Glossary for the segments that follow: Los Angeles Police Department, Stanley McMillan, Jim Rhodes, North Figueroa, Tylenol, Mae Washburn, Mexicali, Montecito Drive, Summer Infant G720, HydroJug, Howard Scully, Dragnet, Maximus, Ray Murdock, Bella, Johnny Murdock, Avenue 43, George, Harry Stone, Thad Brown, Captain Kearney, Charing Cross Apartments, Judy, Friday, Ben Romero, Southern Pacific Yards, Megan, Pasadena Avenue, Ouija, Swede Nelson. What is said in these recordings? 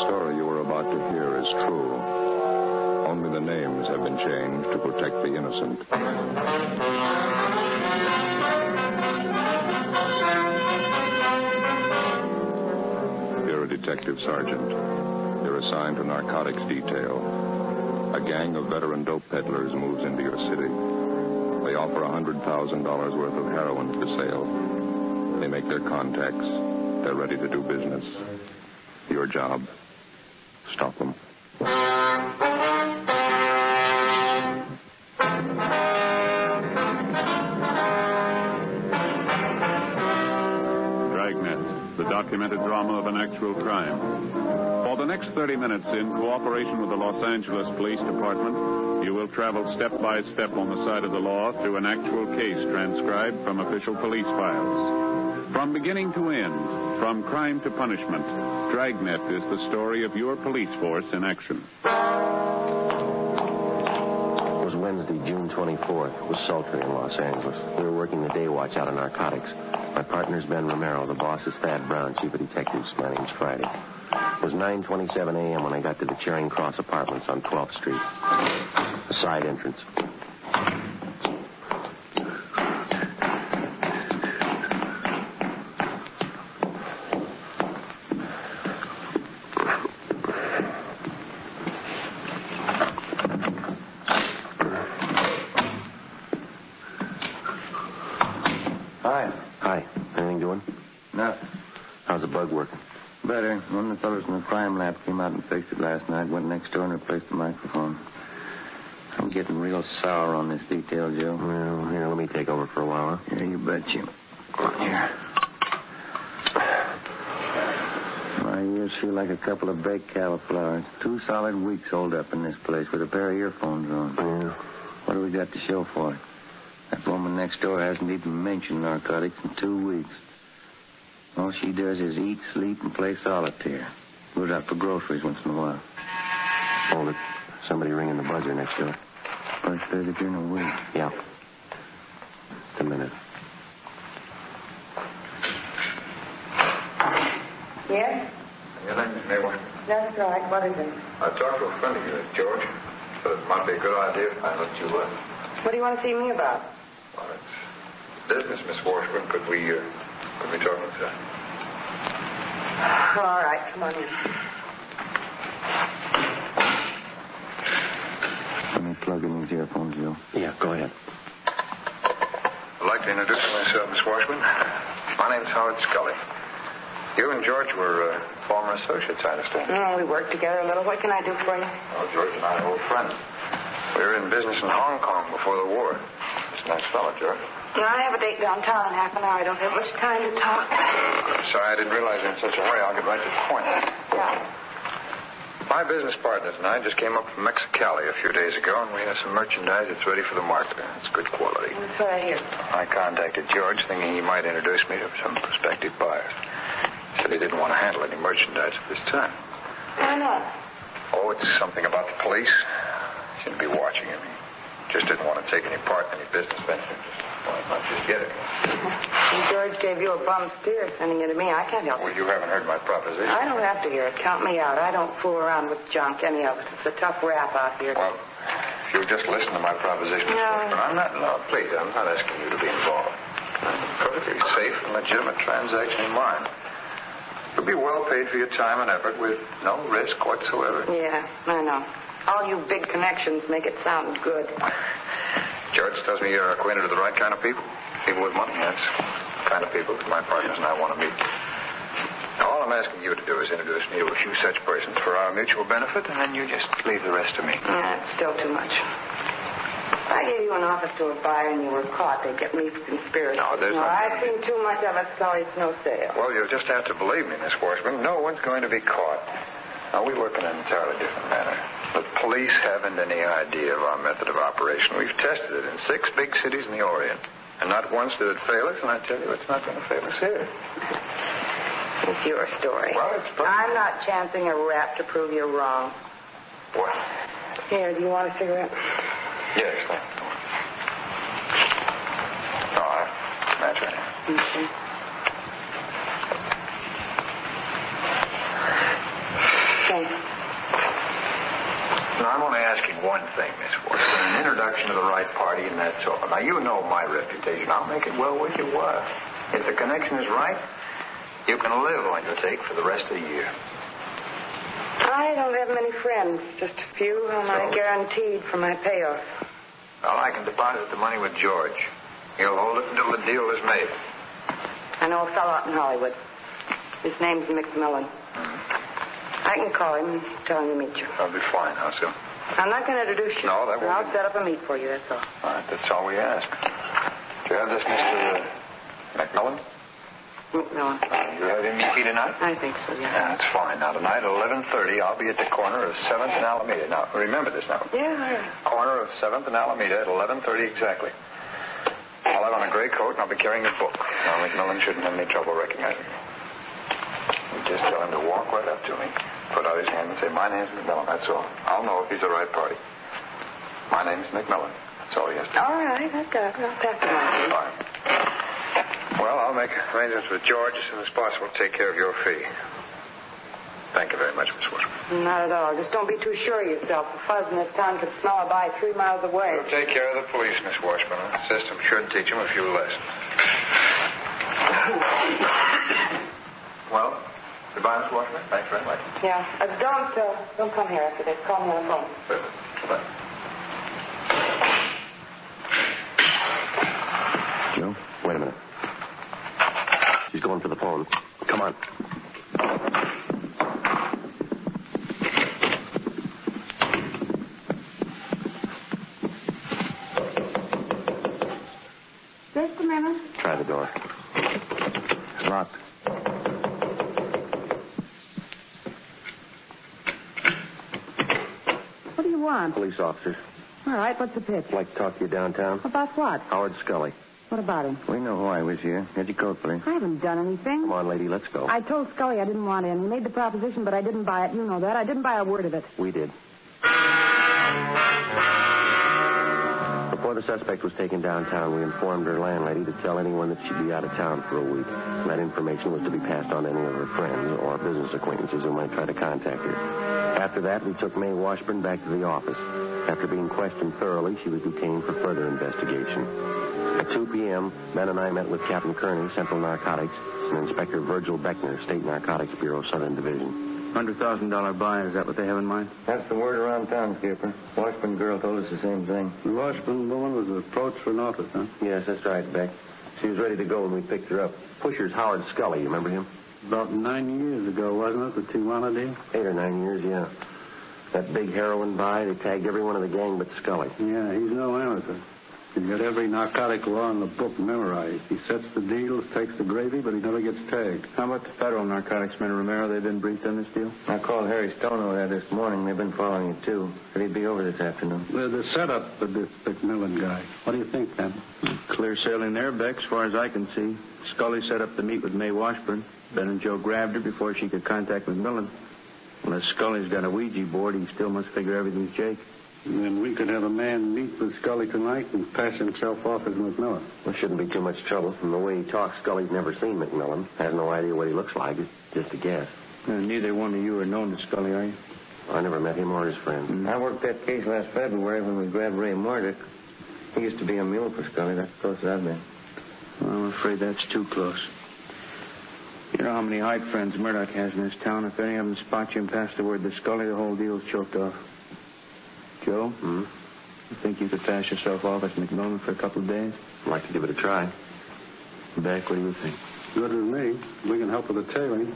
The story you are about to hear is true. Only the names have been changed to protect the innocent. You're a detective sergeant. You're assigned to narcotics detail. A gang of veteran dope peddlers moves into your city. They offer $100,000 worth of heroin for sale. They make their contacts. They're ready to do business. Your job. Stop them. Dragnet, the documented drama of an actual crime. For the next 30 minutes, in cooperation with the Los Angeles Police Department, you will travel step by step on the side of the law through an actual case transcribed from official police files. From beginning to end, from crime to punishment, Dragnet is the story of your police force in action. It was Wednesday, June 24th. It was sultry in Los Angeles. We were working the day watch out of narcotics. My partner's Ben Romero. The boss is Thad Brown, chief of detectives. My name's Friday. It was 9:27 a.m. when I got to the Charing Cross Apartments on 12th Street. A side entrance. Sour on this detail, Joe. Well, here, let me take over for a while, huh? Yeah, you betcha. Here. My ears feel like a couple of baked cauliflowers. 2 solid weeks holed up in this place with a pair of earphones on. Yeah. What do we got to show for it? That woman next door hasn't even mentioned narcotics in 2 weeks. All she does is eat, sleep, and play solitaire. Goes out for groceries once in a while. Hold it. Somebody ringing the buzzer next door. First day that you're in a week. Yeah. Just a minute. Yes? Your name is Mae Washburn. That's right. What is it? I talked to a friend of yours, George. But it might be a good idea if I let you in. What do you want to see me about? Well, it's business, Miss Washburn. Could we talk with her? All right. Come on in. Plug in these earphones, Joe. Yeah, go ahead. I'd like to introduce myself, Miss Washburn. My name's Howard Scully. You and George were former associates, I understand. We worked together a little. What can I do for you? Well, George and I are old friends. We were in business in Hong Kong before the war. He's a nice fellow, George. I have a date downtown in half an hour. I don't have much time to talk. I'm sorry, I didn't realize you're in such a hurry. I'll get right to the point. Yeah. My business partners and I just came up from Mexicali a few days ago, and we have some merchandise that's ready for the market. It's good quality. That's what I hear. I contacted George, thinking he might introduce me to some prospective buyers. He said he didn't want to handle any merchandise at this time. Why not? Oh, it's something about the police. He seemed to be watching him. He just didn't want to take any part in any business venture. Why not just get it? George gave you a bum steer sending it to me. I can't help it. Well, you haven't heard my proposition. I don't have to hear it. Count me out. I don't fool around with junk, any of it. It's a tough rap out here. Well, if you'll just listen to my proposition. No. I'm not... No, please, I'm not asking you to be involved. Perfectly safe and legitimate transaction in mind. You'll be well paid for your time and effort with no risk whatsoever. Yeah, I know. All you big connections make it sound good. George tells me you're acquainted with the right kind of people. People with money, that's the kind of people that my partners and I want to meet. Now, all I'm asking you to do is introduce me to a few such persons for our mutual benefit, and then you just leave the rest to me. Yeah, it's still too much. If I gave you an office to a buyer and you were caught, they'd get me for conspiracy. No, there's no... I've seen too much of it, so it's no sale. Well, you'll just have to believe me, Miss Washburn. No one's going to be caught. Now, we work in an entirely different manner. The police haven't any idea of our method of operation. We've tested it in 6 big cities in the Orient. And not once did it fail us, and I tell you, it's not going to fail us here. It's your story. Well, it's... I'm not chancing a rap to prove you're wrong. What? Here, do you want a cigarette? Yes, thank you. No, I'm not trying. Okay. I'm only asking one thing, Miss Ward. An introduction to the right party, and that's all. Now, you know my reputation. I'll make it well with you. If the connection is right, you can live on your take for the rest of the year. I don't have many friends. Just a few whom I guaranteed for my payoff. Well, I can deposit the money with George. He'll hold it until the deal is made. I know a fellow out in Hollywood. His name's McMillan. I can call him and tell him to meet you. That'll be fine. How soon? I'm not going to introduce you. No, that won't. I'll set up a meet for you, that's all. All right, that's all we ask. Do you have this, Mr. McMillan? McMillan. You had him meet me tonight? I think so, yeah. Yeah, that's fine. Now, tonight at 11:30, I'll be at the corner of 7th and Alameda. Now, remember this now. Yeah, all right. Corner of 7th and Alameda at 11:30 exactly. I'll have on a gray coat, and I'll be carrying a book. Now, McMillan shouldn't have any trouble recognizing me. Just tell him to walk right up to me, put out his hand and say, my name's McMillan, that's all. I'll know if he's the right party. My name's McMillan. That's all he has to do. All right, I've got it. I'll pass it on. All right. Well, I'll make arrangements with George as soon as possible to take care of your fee. Thank you very much, Miss Washburn. Not at all. Just don't be too sure of yourself. The fuzz in this town could smell a bite 3 miles away. You'll take care of the police, Miss Washburn. The system should teach them a few lessons. Well... Goodbye, Miss Washburn. Thanks very much. Yeah. Don't come here after this. Call me on the phone. Sure. Goodbye. Joe, wait a minute. She's going for the phone. Come on. Just a minute. Try the door. It's locked. Police officer. All right, what's the pitch? I'd like to talk to you downtown. About what? Howard Scully. What about him? We know why he was here. Get your coat, please. I haven't done anything. Come on, lady, let's go. I told Scully I didn't want in. He made the proposition, but I didn't buy it. You know that. I didn't buy a word of it. We did. Before the suspect was taken downtown, we informed her landlady to tell anyone that she'd be out of town for a week. That information was to be passed on to any of her friends or business acquaintances who might try to contact her. After that, we took Mae Washburn back to the office. After being questioned thoroughly, she was detained for further investigation. At 2 p.m., Ben and I met with Captain Kearney, Central Narcotics, and Inspector Virgil Beckner, State Narcotics Bureau, Southern Division. $100,000 buy, is that what they have in mind? That's the word around town, Skipper. Washburn girl told us the same thing. The Washburn woman was approached for notice, huh? Yes, that's right, Beck. She was ready to go when we picked her up. Pusher's Howard Scully, you remember him? About 9 years ago, wasn't it, that you wanted him? 8 or 9 years, yeah. That big heroin buy, they tagged every one of the gang but Scully. Yeah, he's no amateur. He's got every narcotic law in the book memorized. He sets the deals, takes the gravy, but he never gets tagged. How about the federal narcotics men, Romero? They've been briefed on this deal? I called Harry Stone over there this morning. They've been following it, too. But he'd be over this afternoon. Well, the setup for this McMillan guy. What do you think, then? Clear sailing there, Beck, as far as I can see. Scully set up the meet with Mae Washburn. Ben and Joe grabbed her before she could contact McMillan. Unless Scully's got a Ouija board, he still must figure everything's Jake. And then we could have a man meet with Scully tonight and pass himself off as McMillan. Well, shouldn't be too much trouble. From the way he talks, Scully's never seen McMillan. Has no idea what he looks like. It's just a guess. Neither one of you are known to Scully, are you? I never met him or his friend. I worked that case last February when we grabbed Ray Murdock. He used to be a mule for Scully. That's close as I've been. Well, I'm afraid that's too close. You know how many hide friends Murdock has in this town. If any of them spot you and pass the word to Scully, the whole deal's choked off. Joe? Hmm? You think you could pass yourself off as McMillan for a couple of days? I'd like to give it a try. Beck, what do you think? Good with me. We can help with the tailing.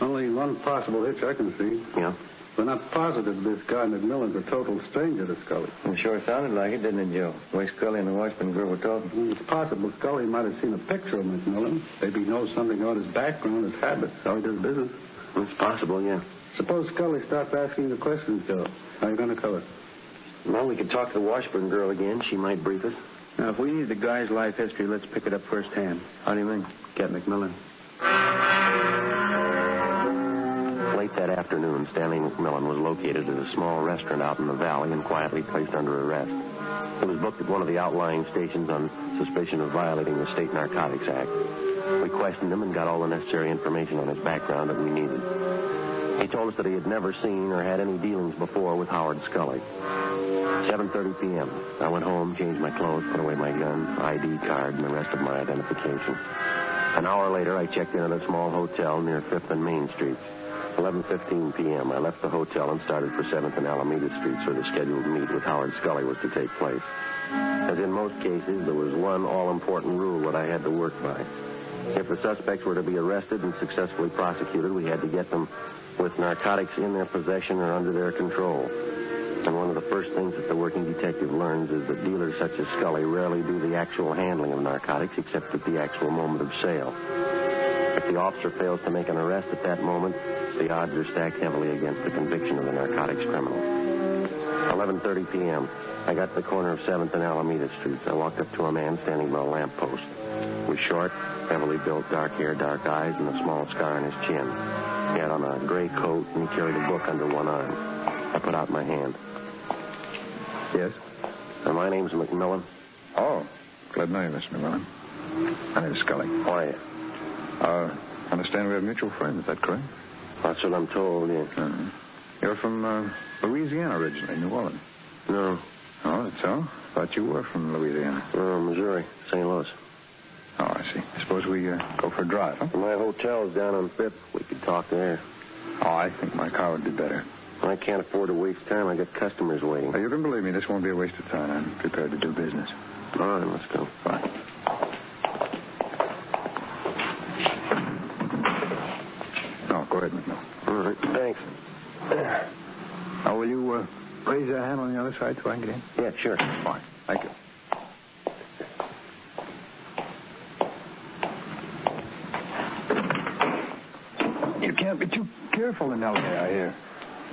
Only one possible hitch I can see. Yeah? We're not positive this guy McMillan's a total stranger to Scully. It sure sounded like it, didn't it, Joe? The way Scully and the Washburn girl were talking. It's possible Scully might have seen a picture of McMillan. Maybe he knows something about his background, his habits, how he does business. Well, it's possible, yeah. Suppose Scully starts asking the questions, Joe. How are you going to cover it? Well, we could talk to the Washburn girl again. She might brief us. Now, if we need the guy's life history, let's pick it up firsthand. How do you mean? Get McMillan. Late that afternoon, Stanley McMillan was located at a small restaurant out in the valley and quietly placed under arrest. He was booked at one of the outlying stations on suspicion of violating the State Narcotics Act. We questioned him and got all the necessary information on his background that we needed. He told us that he had never seen or had any dealings before with Howard Scully. 7:30 p.m. I went home, changed my clothes, put away my gun, ID card, and the rest of my identification. An hour later, I checked in at a small hotel near 5th and Main Streets. 11:15 p.m., I left the hotel and started for 7th and Alameda Streets, where the scheduled meet with Howard Scully was to take place. As in most cases, there was one all-important rule that I had to work by. If the suspects were to be arrested and successfully prosecuted, we had to get them with narcotics in their possession or under their control. And one of the first things that the working detective learns is that dealers such as Scully rarely do the actual handling of narcotics except at the actual moment of sale. If the officer fails to make an arrest at that moment, the odds are stacked heavily against the conviction of the narcotics criminal. 11:30 p.m. I got to the corner of 7th and Alameda Streets. I walked up to a man standing by a lamppost. He was short, heavily built, dark hair, dark eyes, and a small scar on his chin. He had on a gray coat, and he carried a book under one arm. I put out my hand. Yes? My name's McMillan. Oh, glad to know you, Mr. McMillan. My name's Scully. How are you? I understand we have mutual friends, is that correct? That's what I'm told, yes. You're from Louisiana originally, New Orleans. No. Oh, that's so? I thought you were from Louisiana. No, Missouri, St. Louis. Oh, I see. I suppose we go for a drive, huh? My hotel's down on Fifth. We could talk there. Oh, I think my car would be better. I can't afford to waste time. I got customers waiting. Now, you can believe me, this won't be a waste of time. I'm prepared to do business. All right, let's go. Bye. Go ahead, McMillan. All right, thanks. Now, will you raise that hand on the other side so I can get in? Yeah, sure. Fine. Thank you. You can't be too careful in elevator, I hear.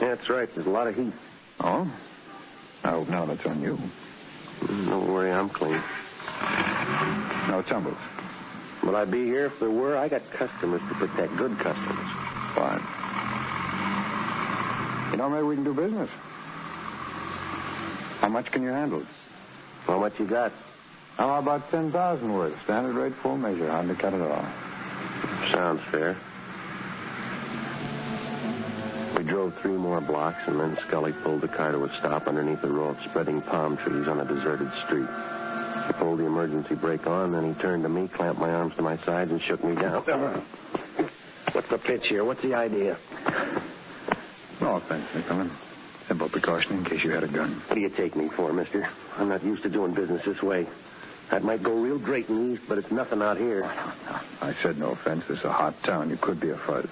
Yeah, that's right. There's a lot of heat. Oh? I hope now that's on you. Don't worry, I'm clean. No tumbles. Will I be here if there were? I got customers to protect, good customers. Fine. You know, maybe we can do business. How much can you handle? How much you got? How about 10,000 worth? Standard rate, full measure. Hardly cut it all. Sounds fair. We drove three more blocks, and then Scully pulled the car to a stop underneath a row of spreading palm trees on a deserted street. He pulled the emergency brake on, then he turned to me, clamped my arms to my sides, and shook me down. What's the pitch here? What's the idea? No offense, McMillan. Simple precaution in case you had a gun. What do you take me for, mister? I'm not used to doing business this way. That might go real great in the East, but it's nothing out here. Oh, no. I said no offense. This is a hot town. You could be a fuzz.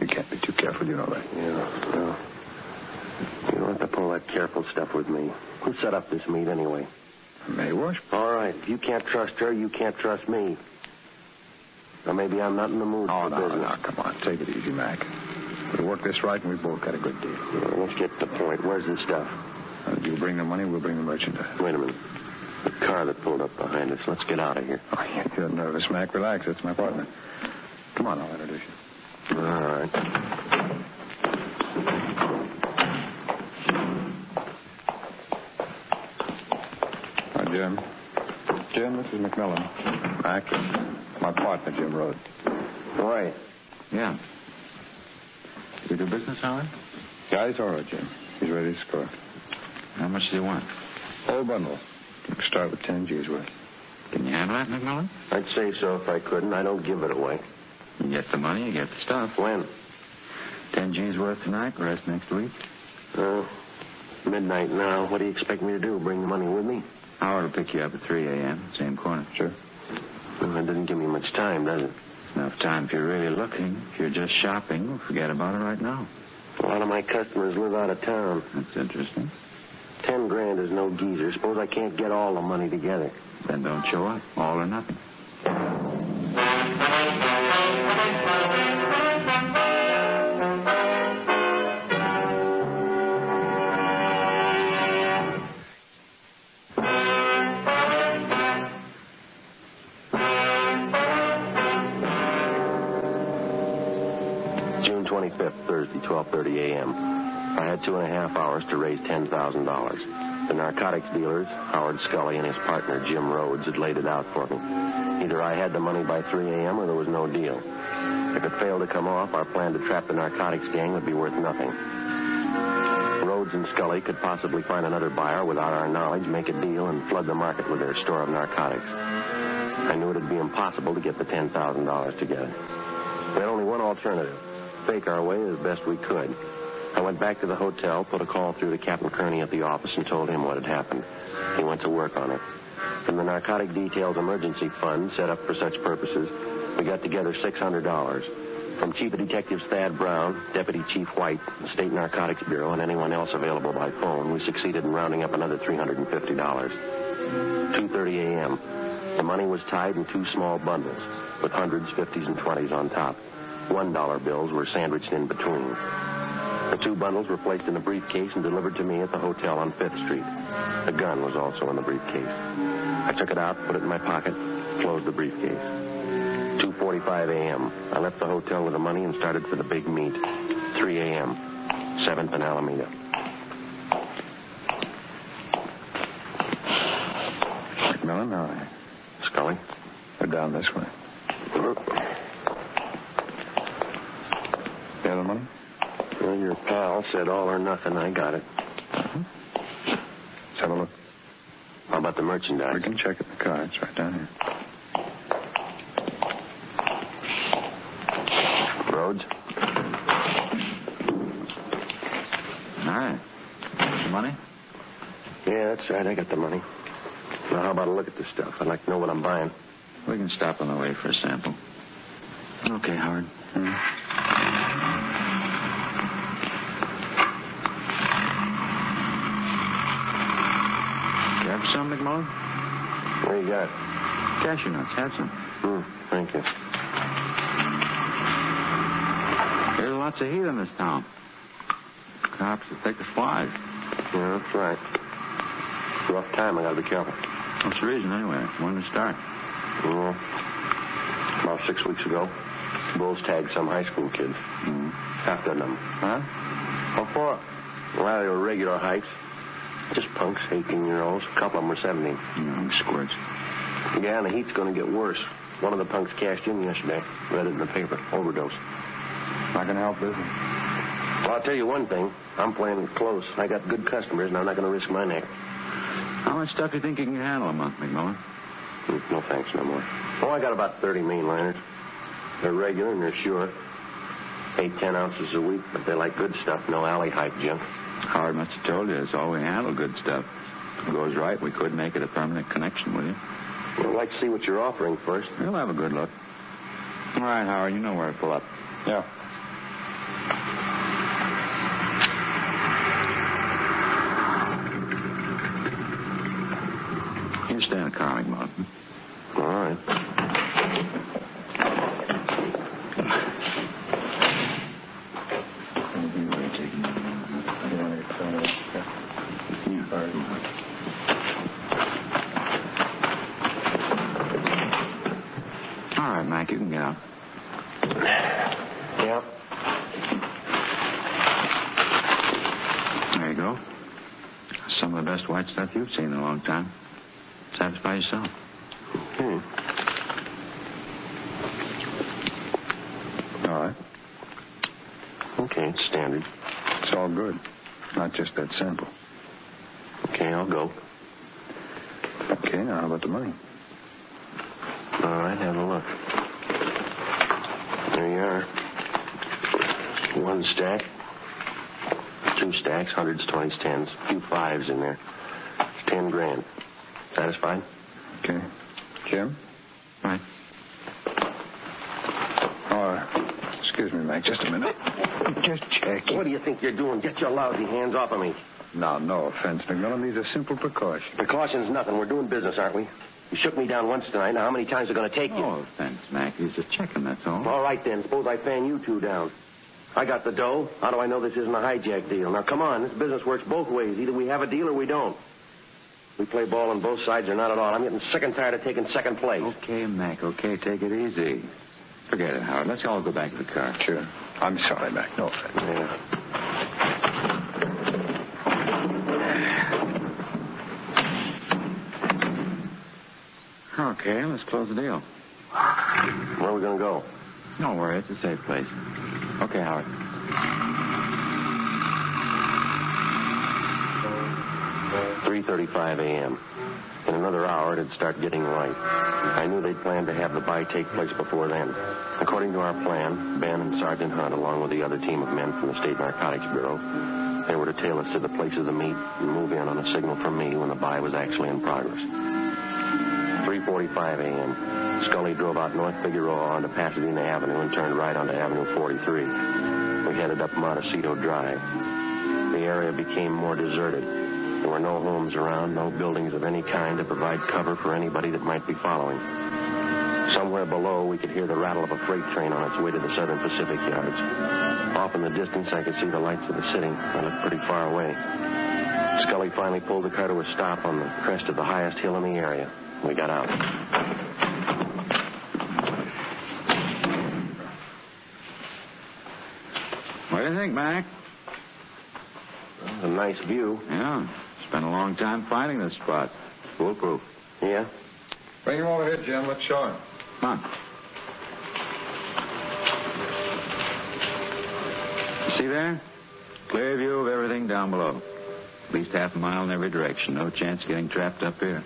You can't be too careful, you know that. Yeah, no. You don't have to pull that careful stuff with me. Who set up this meet anyway? Mae Washburn. All right. If you can't trust her, you can't trust me. Now, maybe I'm not in the mood for business. Oh, no, come on. Take it easy, Mac. We'll work this right, and we both got a good deal. Yeah, let's get to the point. Where's the stuff? You bring the money, we'll bring the merchandise. Wait a minute. The car that pulled up behind us. Let's get out of here. Oh, yeah, you're nervous, Mac. Relax. It's my partner. Come on, I'll introduce you. All right. Jim. Jim, this is McMillan. Mac, my partner, Jim Rhodes. How are you? Yeah. You do business, Howard? Yeah, he's all right, Jim. He's ready to score. How much do you want? Whole bundle. You can start with 10 G's worth. Can you handle that, McMillan? I'd say so if I couldn't. I don't give it away. You get the money, you get the stuff. When? 10 G's worth tonight, the rest next week. Midnight now. What do you expect me to do? Bring the money with me? Howard will pick you up at 3 a.m., same corner. Sure. Well, that doesn't give me much time, does it? Enough time if you're really looking. If you're just shopping, we'll forget about it right now. A lot of my customers live out of town. That's interesting. 10 grand is no geezer. Suppose I can't get all the money together. Then don't show up. All or nothing. Thursday, 12:30 a.m. I had 2.5 hours to raise $10,000. The narcotics dealers, Howard Scully and his partner, Jim Rhodes, had laid it out for me. Either I had the money by 3 a.m. or there was no deal. If it failed to come off, our plan to trap the narcotics gang would be worth nothing. Rhodes and Scully could possibly find another buyer without our knowledge, make a deal, and flood the market with their store of narcotics. I knew it would be impossible to get the $10,000 together. We had only one alternative, fake our way as best we could. I went back to the hotel, put a call through to Captain Kearney at the office, and told him what had happened. He went to work on it. From the Narcotic Details Emergency Fund, set up for such purposes, we got together $600 from Chief of Detectives Thad Brown, Deputy Chief White, the State Narcotics Bureau, and anyone else available by phone. We succeeded in rounding up another $350. 2:30 a.m. The money was tied in two small bundles, with hundreds, 50s, and 20s on top. $1 bills were sandwiched in between. The two bundles were placed in a briefcase and delivered to me at the hotel on 5th Street. A gun was also in the briefcase. I took it out, put it in my pocket, closed the briefcase. 2:45 a.m. I left the hotel with the money and started for the big meet. 3 a.m. 7th and Alameda. McMillan, how are you? Scully? They're down this way. The other money? Well, your pal said all or nothing. I got it. Uh-huh. Let's have a look. How about the merchandise? We can check it in the car. It's right down here. That's right. I got the money. Now, how about a look at this stuff? I'd like to know what I'm buying. We can stop on the way for a sample. Okay, Howard. You have some, McMillan? What do you got? Cashew nuts. Have some. Thank you. There's lots of heat in this town. Cops are thick as flies. Yeah, that's right. Rough time. I gotta be careful. What's the reason, anyway? When did it start? Well, about 6 weeks ago. Bulls tagged some high school kids. Half dozen of them. Huh? What for? Well, they were regular hikes. Just punks, 18-year-olds. A couple of them were 17. Squirts. Yeah, and the heat's gonna get worse. One of the punks cashed in yesterday. Read it in the paper. Overdose. I can help, is it? Well, I'll tell you one thing. I'm playing it close. I got good customers, and I'm not gonna risk my neck. How much stuff do you think you can handle a month, McMillan? No thanks, no more. Oh, I got about 30 mainliners. They're regular and they're sure. 8-10 ounces a week, but they like good stuff, no alley hype junk. Howard must have told you it's all we handle, good stuff. If it goes right, we could make it a permanent connection with you. Well, I'd like to see what you're offering first. We'll have a good look. All right, Howard, you know where to pull up. Yeah. Stay in the car, McMillan. All right. All right, Mike, you can get out. Yeah. There you go. Some of the best white stuff you've seen in a long time. Satisfy yourself. All right. Okay, it's standard. It's all good. Not just that sample. Okay, I'll go. Okay, now how about the money? All right, have a look. There you are. One stack. Two stacks, hundreds, twenties, tens. A few fives in there. $10,000. Satisfied? Okay. Jim? Right. Oh, excuse me, Mike. Just a minute. I'm just checking. What do you think you're doing? Get your lousy hands off of me. Now, no offense, McMillan. These are simple precautions. Precautions, nothing. We're doing business, aren't we? You shook me down once tonight. Now, how many times are going to take you? No offense, Mac. He's just checking, that's all. All right, then. Suppose I fan you two down. I got the dough. How do I know this isn't a hijack deal? Now, come on. This business works both ways. Either we have a deal or we don't. We play ball on both sides or not at all. I'm getting sick and tired of taking second place. Okay, Mac. Okay, take it easy. Forget it, Howard. Let's all go back to the car. Sure. I'm sorry, Mac. No offense. Yeah. Okay, let's close the deal. Where are we going to go? Don't worry, it's a safe place. Okay, Howard. At 3:35 a.m. In another hour, it'd start getting light. I knew they'd planned to have the buy take place before then. According to our plan, Ben and Sergeant Hunt, along with the other team of men from the State Narcotics Bureau, they were to tail us to the place of the meet and move in on a signal from me when the buy was actually in progress. 3:45 a.m. Scully drove out North Figueroa onto Pasadena Avenue and turned right onto Avenue 43. We headed up Montecito Drive. The area became more deserted. There were no homes around, no buildings of any kind to provide cover for anybody that might be following. Somewhere below, we could hear the rattle of a freight train on its way to the Southern Pacific Yards. Off in the distance, I could see the lights of the city. I looked pretty far away. Scully finally pulled the car to a stop on the crest of the highest hill in the area. We got out. What do you think, Mac? Well, it's a nice view. Yeah. Spent a long time finding this spot. Foolproof. Yeah. Bring him over here, Jim. Let's show him. Come on. See there? Clear view of everything down below. At least half a mile in every direction. No chance of getting trapped up here.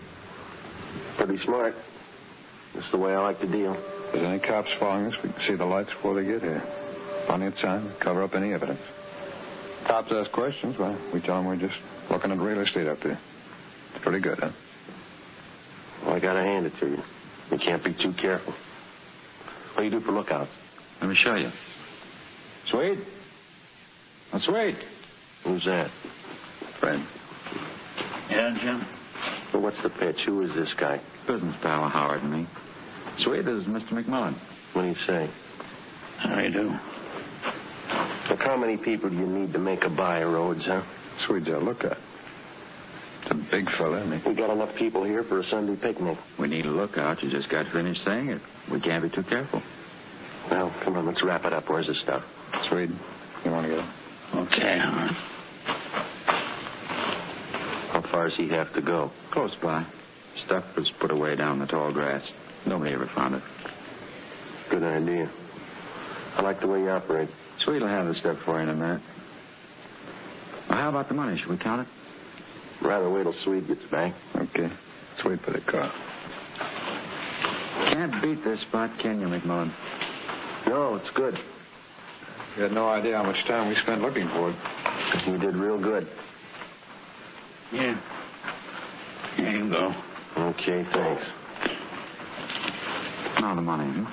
Pretty smart. That's the way I like to deal. If there's any cops following us, we can see the lights before they get here. Plenty of time to cover up any evidence. Cops ask questions, well, we tell them we're just looking at real estate up there. It's pretty good, huh? Well, I gotta hand it to you. You can't be too careful. What do you do for lookouts? Let me show you. Swede? Now, Swede. Who's that? Friend. Yeah, Jim? Well, what's the pitch? Who is this guy? Business pal of Howard and me. Swede, this is Mr. McMillan. What do you say? How do you do? Look, how many people do you need to make a buy, Rhodes, huh? Swede's a lookout. It's a big fella, isn't he? We got enough people here for a Sunday picnic. We need a lookout. You just got to finish saying it. We can't be too careful. Well, come on, let's wrap it up. Where's the stuff? Swede, you want to go? Okay, huh? How far does he have to go? Close by. Stuff was put away down in the tall grass. Nobody ever found it. Good idea. I like the way you operate. Sweet will have the stuff for you in a minute. Well, how about the money? Should we count it? Rather wait till Sweet gets back. Okay. Let's wait for the car. Can't beat this spot, can you, McMillan? No, it's good. You had no idea how much time we spent looking for it. You did real good. Yeah. Here you go. Okay, thanks. Now the money, huh?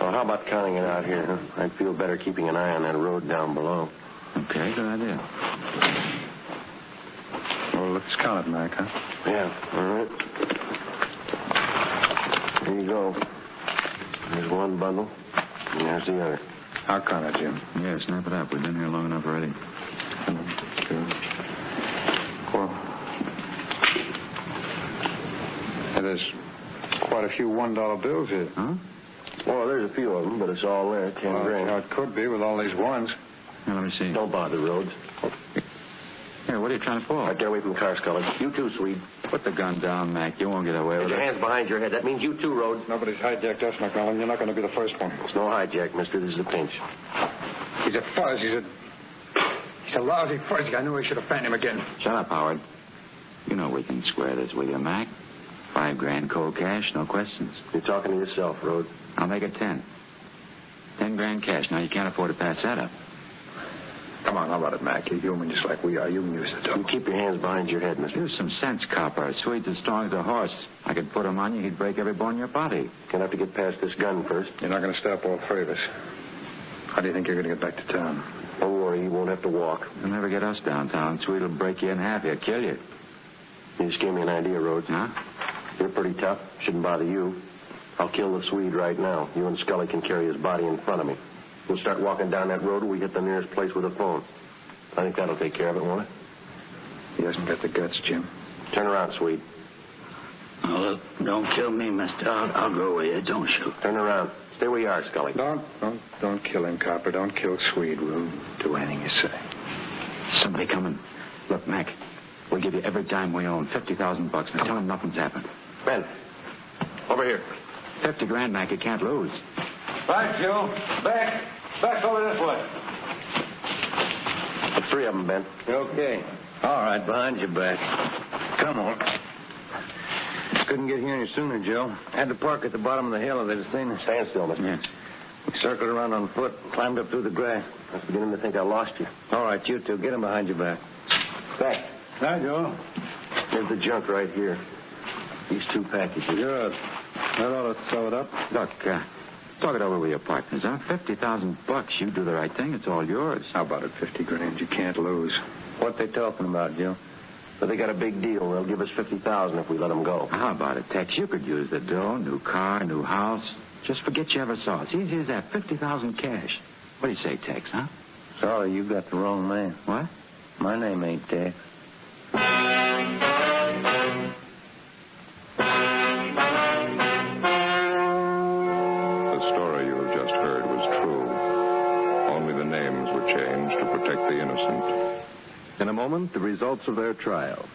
Well, how about counting it out here, huh? I'd feel better keeping an eye on that road down below. Okay, good idea. Well, let's count it, Mac, huh? Yeah, all right. Here you go. There's one bundle, and there's the other. I'll count it, Jim. Yeah, snap it up. We've been here long enough already. There's quite a few $1 bills here. Huh? Well, there's a few of them, but it's all there. $10 grand. Well, it could be with all these ones. Now, let me see. Don't bother, Rhodes. Here, what are you trying to pull? Right, get away from the car, Scully. You too, Swede. Put the gun down, Mac. You won't get away with it. Your hands behind your head. That means you too, Rhodes. Nobody's hijacked us, McMillan. You're not going to be the first one. It's no hijack, mister. This is a pinch. He's a fuzz. He's a lousy fuzzy. I knew I should have fanned him again. Shut up, Howard. You know we can square this with you, Mac. $5 grand cold cash, no questions. You're talking to yourself, Rhodes. I'll make it 10. $10 grand cash. Now, you can't afford to pass that up. Come on, how about it, Mac? You're human just like we are. You can use the double. You keep your hands behind your head, mister. Use some sense, copper. Sweet's as strong as a horse. I could put him on you, he'd break every bone in your body. Gonna have to get past this gun first. You're not going to stop all three of us. How do you think you're going to get back to town? Don't worry, you won't have to walk. You'll never get us downtown. Sweet'll break you in half. He'll kill you. You just gave me an idea, Rhodes. Huh? You're pretty tough. Shouldn't bother you. I'll kill the Swede right now. You and Scully can carry his body in front of me. We'll start walking down that road when we hit the nearest place with a phone. I think that'll take care of it, won't it? He hasn't got the guts, Jim. Turn around, Swede. Oh, look, don't kill me, mister. I'll go with you. Don't shoot. Turn around. Stay where you are, Scully. Don't kill him, Copper. Don't kill Swede. We'll do anything you say. Somebody coming. Look, Mac, we'll give you every dime we own, $50,000. Now tell him nothing's happened. Ben, over here. $50 grand, Mac. You can't lose. Right, Joe. Back over this way. The three of them, Ben. Okay. All right, behind your back. Come on. Just couldn't get here any sooner, Joe. Had to park at the bottom of the hill if they'd have seen us. Standstill, Mr. Yes. We circled around on foot, climbed up through the grass. I was beginning to think I lost you. All right, you two. Get him behind your back. Back. Now, Joe. Here's the junk right here. These two packages. Good. That ought to sew it up. Look, talk it over with your partners, huh? $50,000. You do the right thing. It's all yours. How about it? 50 grand. You can't lose. What they talking about, Joe? But they got a big deal. They'll give us 50,000 if we let them go. How about it, Tex? You could use the dough, new car, new house. Just forget you ever saw us. Easy as that. 50,000 cash. What do you say, Tex? Huh? Sorry, you got the wrong man. What? My name ain't Tex. In a moment, the results of their trial.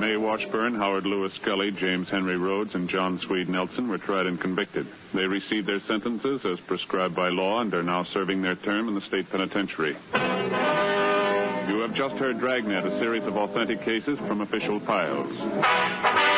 Mae Washburn, Howard Lewis Scully, James Henry Rhodes, and John Swede Nelson were tried and convicted. They received their sentences as prescribed by law and are now serving their term in the state penitentiary. You have just heard Dragnet, a series of authentic cases from official files.